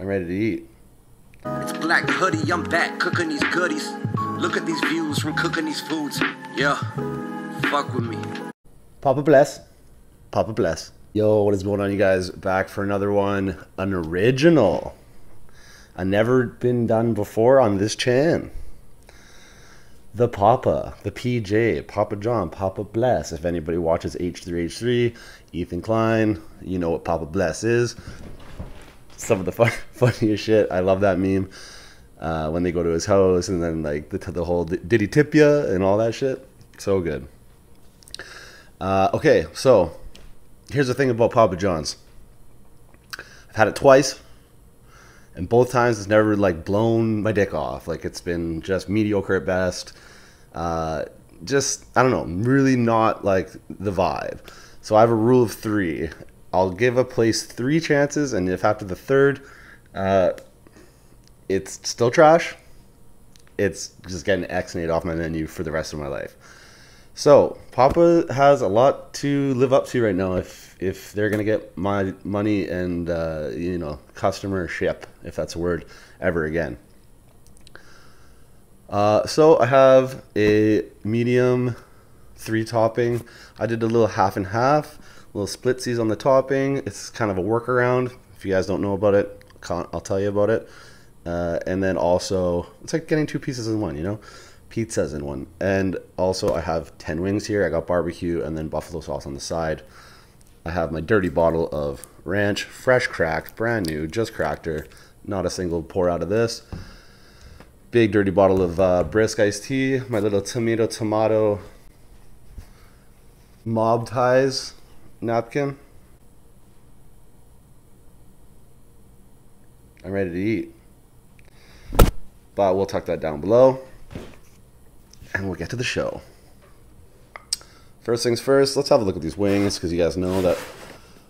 I'm ready to eat. It's Black Hoodie, I'm back cooking these goodies. Look at these views from cooking these foods. Yeah, fuck with me. Papa bless. Papa bless. Yo, what is going on, you guys? Back for another one. An original. I've never been done before on this channel. The Papa, the PJ, Papa John, Papa Bless. If anybody watches H3H3, Ethan Klein, you know what Papa Bless is. Some of the funniest shit. I love that meme when they go to his house and then like the whole did he tip ya and all that shit. So good. Okay, so here's the thing about Papa John's. I've had it twice, and both times it's never like blown my dick off. Like it's been just mediocre at best. Just I don't know, really not like the vibe. So I have a rule of three. I'll give a place three chances, and if after the third, it's still trash, it's just getting X-nayed off my menu for the rest of my life. So Papa has a lot to live up to right now if they're gonna get my money and you know, customership, if that's a word, ever again. So I have a medium, three topping. I did a little half and half. Little splitsies on the topping. It's kind of a workaround. If you guys don't know about it, I'll tell you about it. And then also, it's like getting two pieces in one, you know? Pizzas in one. And also, I have 10 wings here. I got barbecue and then buffalo sauce on the side. I have my dirty bottle of ranch, fresh cracked, brand new, just cracked her. Not a single pour out of this. Big dirty bottle of Brisk iced tea. My little tomato mob ties. Napkin. I'm ready to eat, but we'll tuck that down below and we'll get to the show. First things first, let's have a look at these wings, because you guys know that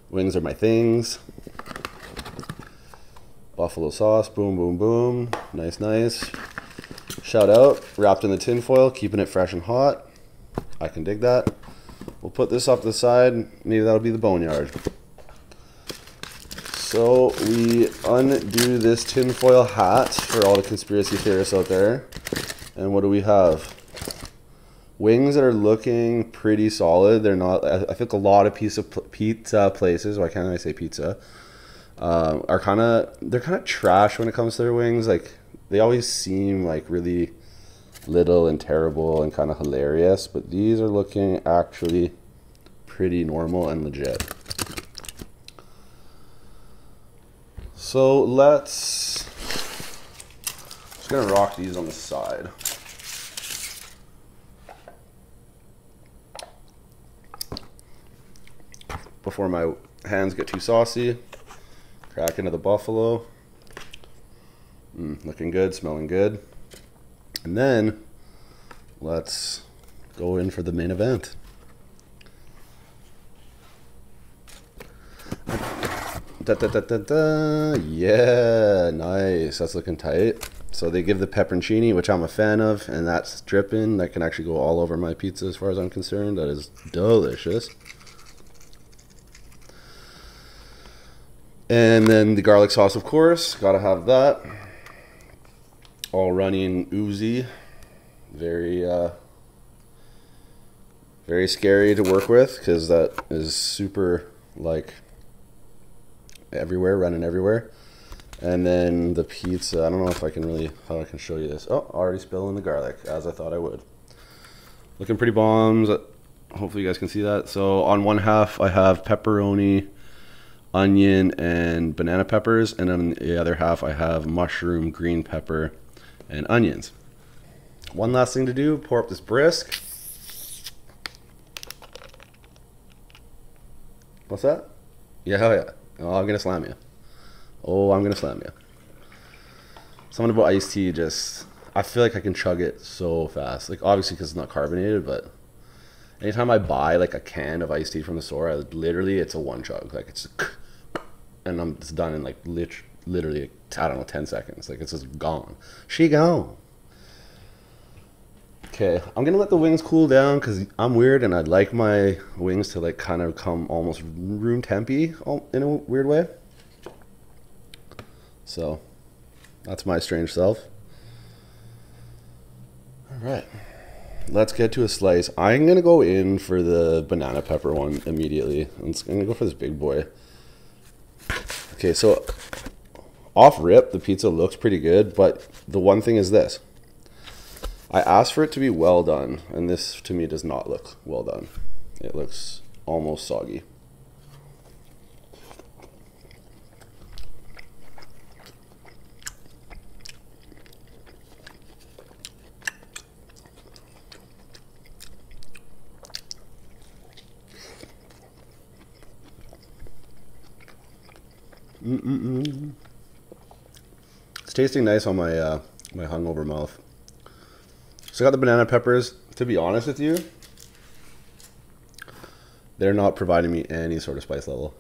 wings are my things. Buffalo sauce, boom boom boom, nice, shout out, wrapped in the tin foil, keeping it fresh and hot. I can dig that. We'll put this off to the side. Maybe that'll be the boneyard. So we undo this tinfoil hat for all the conspiracy theorists out there. And what do we have? Wings that are looking pretty solid. They're not, I think a lot of pizza places, why can't I say pizza, are kind of, they're kind of trash when it comes to their wings. Like they always seem like really little and terrible and kind of hilarious, but these are looking actually pretty normal and legit. So let's just gonna rock these on the side. Before my hands get too saucy, crack into the buffalo. Looking good, smelling good. And then let's go in for the main event. Da, da, da, da, da. Yeah, nice. That's looking tight. So they give the pepperoncini, which I'm a fan of, and that's dripping. That can actually go all over my pizza as far as I'm concerned. That is delicious. And then the garlic sauce, of course. Gotta have that. All runny and oozy, very scary to work with, because that is super like everywhere, running everywhere. And then the pizza, I don't know if I can really, how I can show you this. Oh, already spilling the garlic, as I thought I would. Looking pretty bombs. Hopefully you guys can see that. So on one half I have pepperoni, onion, and banana peppers, and on the other half I have mushroom, green pepper, and onions. One last thing to do, pour up this Brisk. What's that? Yeah, hell yeah. Oh, I'm gonna slam you. Oh, I'm gonna slam you. Something about iced tea, just, I feel like I can chug it so fast. Like obviously because it's not carbonated, but anytime I buy like a can of iced tea from the store, I literally, it's a one chug. Like it's, and I'm just done in like literally, I don't know, 10 seconds. Like it's just gone. She gone. Okay, I'm gonna let the wings cool down, because I'm weird and I'd like my wings to like kind of come almost room tempy in a weird way. So that's my strange self. All right, let's get to a slice. I'm going to go in for the banana pepper one immediately. I'm going to go for this big boy. Okay, so off rip, the pizza looks pretty good, but the one thing is this. I asked for it to be well done, and this to me does not look well done. It looks almost soggy. It's tasting nice on my my hungover mouth. So I got the banana peppers. To be honest with you, they're not providing me any sort of spice level.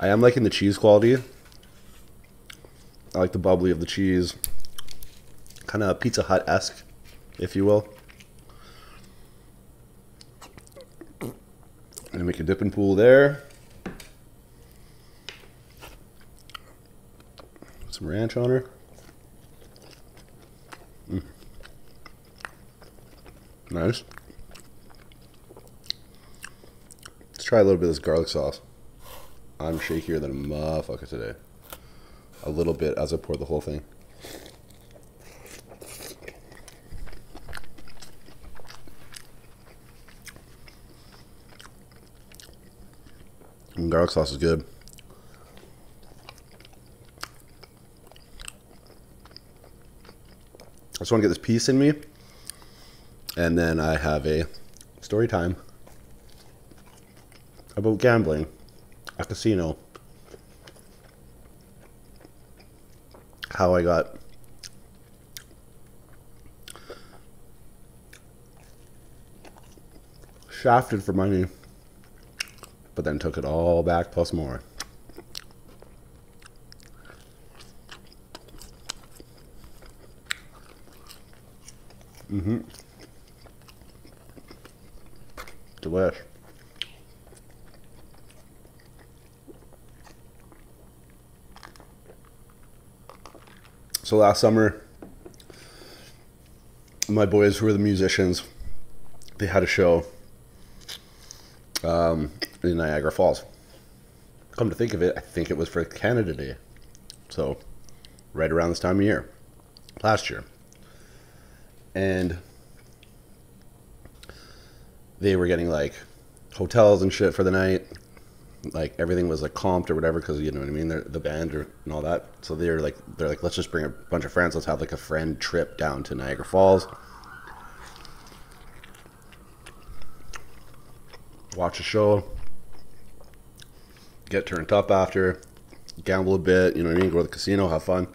I am liking the cheese quality. I like the bubbly of the cheese. Kind of Pizza Hut-esque, if you will. I'm gonna make a dip and pool there. Some ranch on her. Nice. Let's try a little bit of this garlic sauce. I'm shakier than a motherfucker today. A little bit as I pour the whole thing. And garlic sauce is good. I just want to get this piece in me, and then I have a story time about gambling, a casino, how I got shafted for money, but then took it all back plus more. Delish. So last summer, my boys who were the musicians, they had a show in Niagara Falls. Come to think of it, I think it was for Canada Day. So right around this time of year, last year. And they were getting like hotels and shit for the night. Like everything was like comped or whatever, because you know what I mean. They're the band and all that. So they're like, let's just bring a bunch of friends. Let's have like a friend trip down to Niagara Falls. Watch a show. Get turned up after. Gamble a bit. You know what I mean. Go to the casino. Have fun.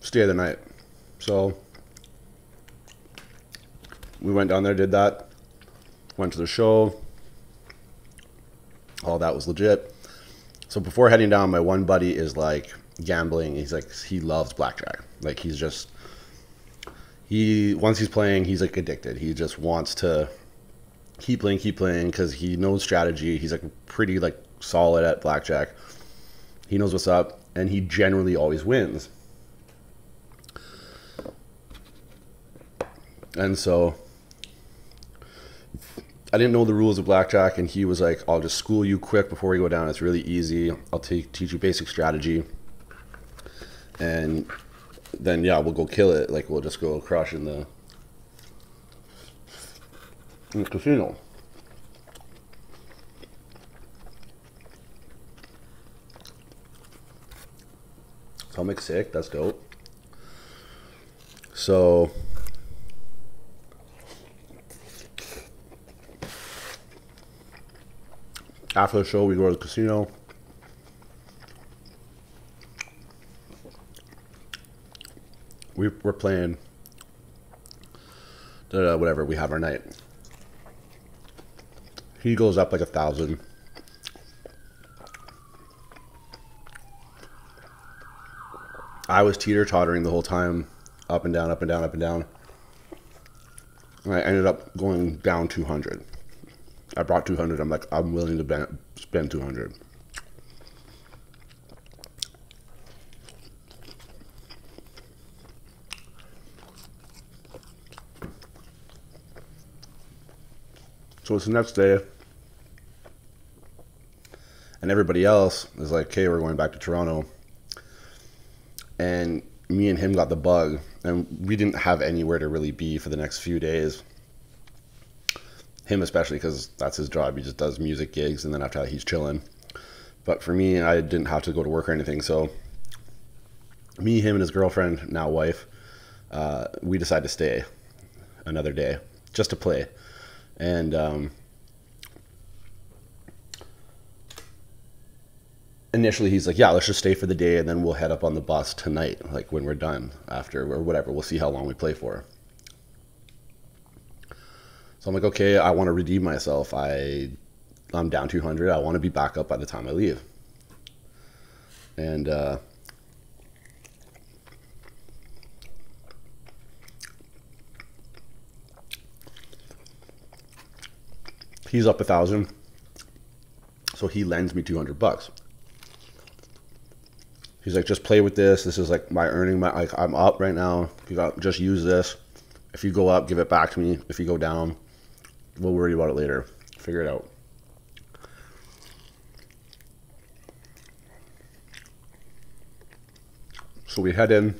Stay the night. So we went down there, did that, went to the show, all that was legit. So before heading down, my one buddy is like gambling. He's like, he loves blackjack. Like he's just, once he's playing, he's like addicted. He just wants to keep playing because he knows strategy. He's like pretty like solid at blackjack. He knows what's up, and he generally always wins. And so I didn't know the rules of blackjack, and he was like, I'll just school you quick before we go down. It's really easy. I'll teach you basic strategy. And then, yeah, we'll go kill it. Like, we'll just go crush in the casino. Stomach sick. That's dope. So... after the show, we go to the casino. We're playing. Whatever, we have our night. He goes up like 1,000. I was teeter-tottering the whole time, up and down, up and down, up and down. And I ended up going down 200. I brought 200. I'm like, I'm willing to spend 200. So it's the next day, and everybody else is like, okay, we're going back to Toronto. And me and him got the bug, and we didn't have anywhere to really be for the next few days. Him especially, because that's his job. He just does music gigs, and then after that, he's chilling. But for me, I didn't have to go to work or anything, so me, him, and his girlfriend, now wife, we decided to stay another day just to play. And initially he's like, yeah, let's just stay for the day and then we'll head up on the bus tonight, like when we're done after or whatever. We'll see how long we play for. So I'm like, okay, I want to redeem myself. I'm down 200. I want to be back up by the time I leave. And he's up 1,000, so he lends me $200. He's like, just play with this. This is like my earning. I'm up right now. You got, just use this. If you go up, give it back to me. If you go down, we'll worry about it later. Figure it out. So we head in,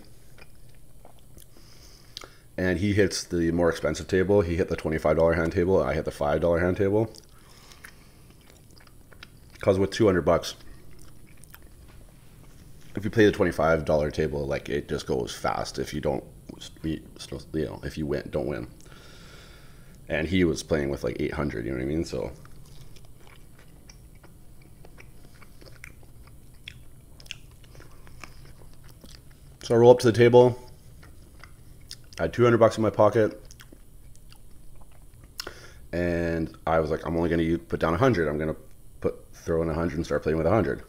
and he hits the more expensive table. He hit the $25 hand table. I hit the $5 hand table. Because with $200, if you play the $25 table, like, it just goes fast. If you don't, you know, if you win, don't win. And he was playing with like 800. You know what I mean? So I roll up to the table. I had $200 in my pocket, and I was like, I'm only going to put down 100. I'm going to throw in 100 and start playing with 100.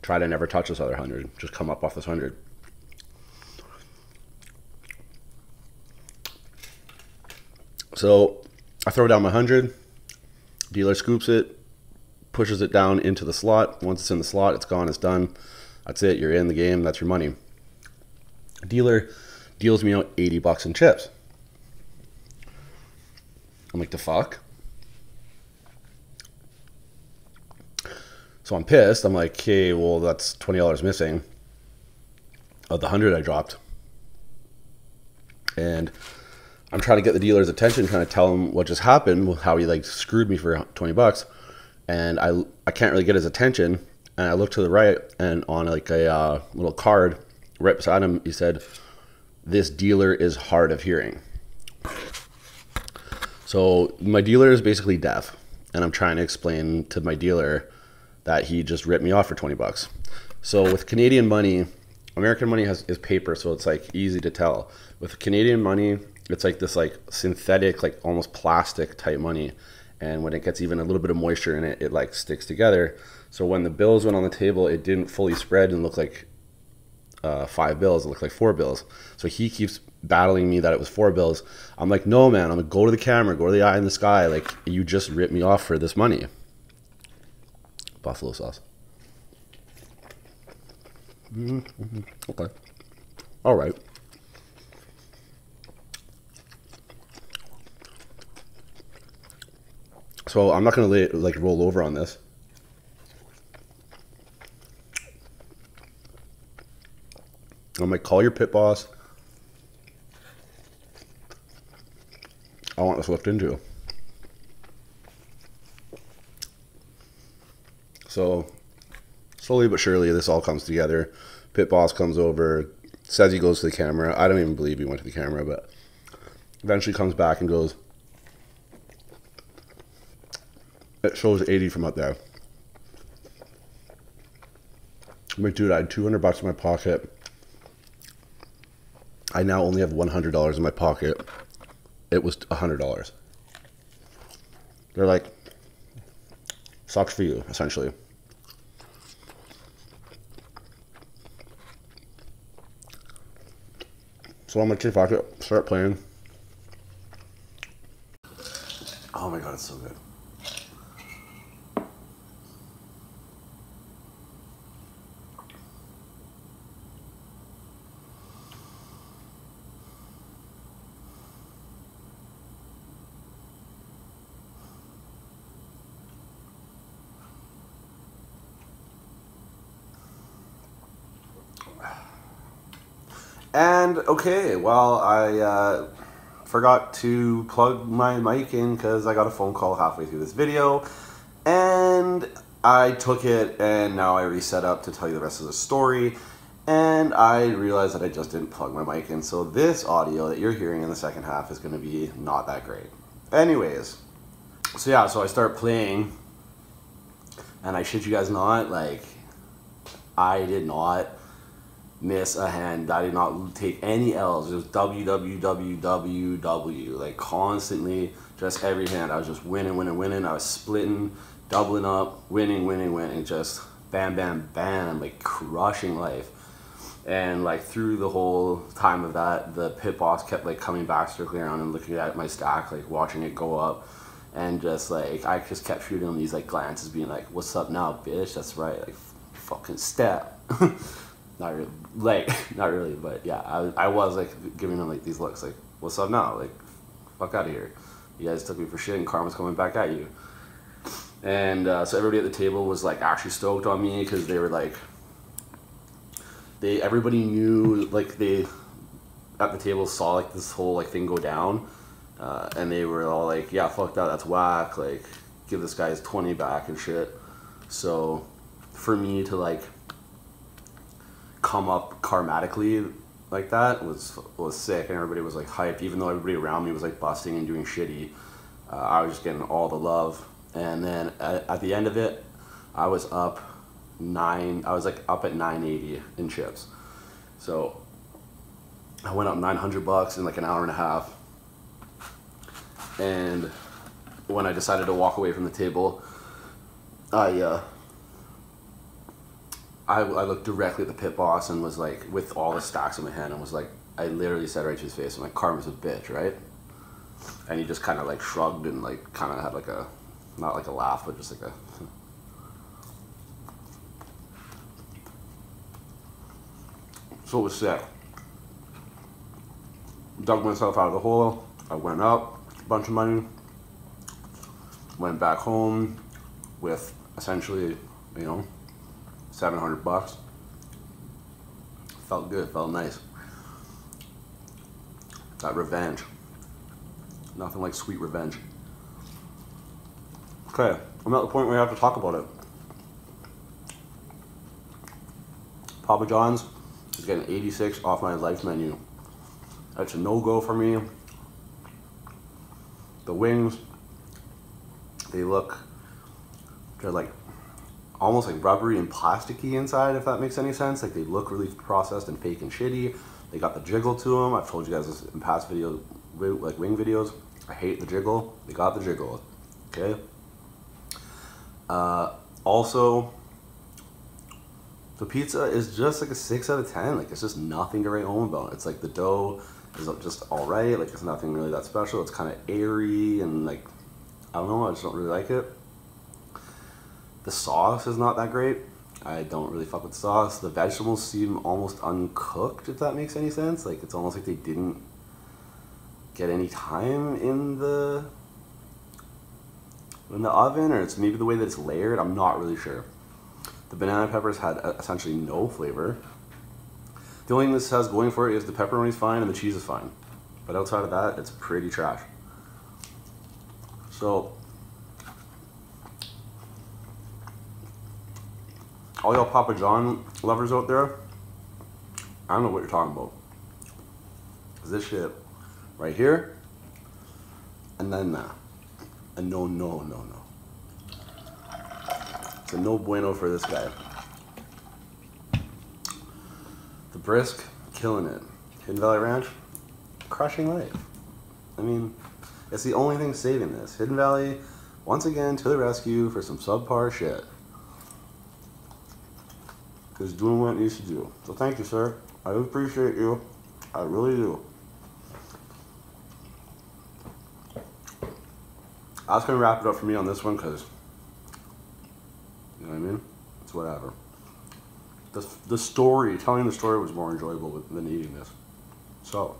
Try to never touch this other 100. Just come up off this 100. So I throw down my 100. Dealer scoops it, pushes it down into the slot. Once it's in the slot, it's gone. It's done. That's it. You're in the game. That's your money. Dealer deals me out $80 in chips. I'm like, the fuck? So I'm pissed. I'm like, okay, well, that's $20 missing of the 100 I dropped. And I'm trying to get the dealer's attention, trying to tell him what just happened, how he like screwed me for $20. And I can't really get his attention. And I look to the right, and on like a little card right beside him, he said, "This dealer is hard of hearing." So my dealer is basically deaf, and I'm trying to explain to my dealer that he just ripped me off for $20. So with Canadian money, American money is paper, so it's like easy to tell. With Canadian money, it's like this like synthetic, like almost plastic type money. And when it gets even a little bit of moisture in it, it like sticks together. So when the bills went on the table, it didn't fully spread and look like 5 bills. It looked like 4 bills. So he keeps battling me that it was 4 bills. I'm like, no, man. I'm like, go to the camera, go to the eye in the sky. Like, you just ripped me off for this money. Buffalo sauce. Mm-hmm. Okay. All right. So I'm not gonna like roll over on this. I'm like, call your pit boss. I want this looked into. So slowly but surely, this all comes together. Pit boss comes over, says he goes to the camera. I don't even believe he went to the camera, but eventually comes back and goes, it shows 80 from up there. I'm like, dude, I had $200 in my pocket. I now only have $100 in my pocket. It was $100. They're like, Sucks for you, essentially. So I'm gonna see if I could start playing. Oh my god, it's so good. And, okay, well, I forgot to plug my mic in because I got a phone call halfway through this video. And I took it, and now I reset up to tell you the rest of the story. And I realized that I just didn't plug my mic in, so this audio that you're hearing in the second half is going to be not that great. Anyways, so yeah, so I start playing, and I shit you guys not, like, I did not miss a hand. I did not take any L's. It was WWWWW, like constantly, just every hand. I was just winning, winning, winning. I was splitting, doubling up, winning, winning, winning, just bam, bam, bam, like crushing life. And like through the whole time of that, the pit boss kept like coming back, circling around and looking at my stack, like watching it go up. And just like, I just kept shooting him these like glances, being like, what's up now, bitch? That's right, like fucking step. Not really, like, not really, but yeah, I was like giving them like these looks, like, what's up now? Like, fuck out of here. You guys took me for shit and karma's coming back at you. And so everybody at the table was like actually stoked on me because they were like, everybody knew, like they at the table saw like this whole like thing go down and they were all like, yeah, fuck that, that's whack. Like, give this guy his 20 back and shit. So for me to like come up karmatically like that was sick, and everybody was like hyped, even though everybody around me was like busting and doing shitty. I was just getting all the love, and then at the end of it, I was up I was like up at 980 in chips. So I went up $900 in like an hour and a half, and when I decided to walk away from the table, I looked directly at the pit boss and was like, with all the stacks in my hand, and was like, I literally said right to his face, I'm like, karma's a bitch, right? And he just kind of like shrugged and like kind of had like a, not like a laugh, but just like a. So it was sick. Dug myself out of the hole. I went up a bunch of money. Went back home with essentially, you know, $700. Felt good, felt nice. That revenge. Nothing like sweet revenge. Okay, I'm at the point where I have to talk about it. Papa John's is getting 86 off my life menu. That's a no-go for me. The wings, they look, they're like almost like rubbery and plasticky inside, if that makes any sense. Like, they look really processed and fake and shitty. They got the jiggle to them. I've told you guys this in past videos, like wing videos. I hate the jiggle. They got the jiggle, okay? Also, the pizza is just like a 6 out of 10. Like, it's just nothing to write home about. It's like the dough is just all right. Like, it's nothing really that special. It's kind of airy and like, I don't know, I just don't really like it. The sauce is not that great. I don't really fuck with sauce. The vegetables seem almost uncooked, if that makes any sense. Like, it's almost like they didn't get any time in the oven, or it's maybe the way that it's layered. I'm not really sure. The banana peppers had essentially no flavor. The only thing this has going for it is the pepperoni's fine and the cheese is fine. But outside of that, it's pretty trash. So, all y'all Papa John lovers out there, I don't know what you're talking about. This shit right here, and then that. And no, no, no, no. It's a no bueno for this guy. The Brisk, killing it. Hidden Valley Ranch, crushing life. I mean, it's the only thing saving this. Hidden Valley once again to the rescue for some subpar shit. Because doing what it needs to do. So thank you, sir. I appreciate you. I really do. I was going to wrap it up for me on this one because, you know what I mean? It's whatever. The story, telling the story was more enjoyable than eating this. So,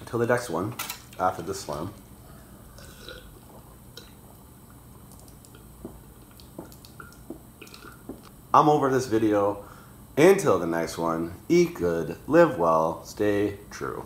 until the next one, after this slam. I'm over this video. Until the next one, eat good, live well, stay true.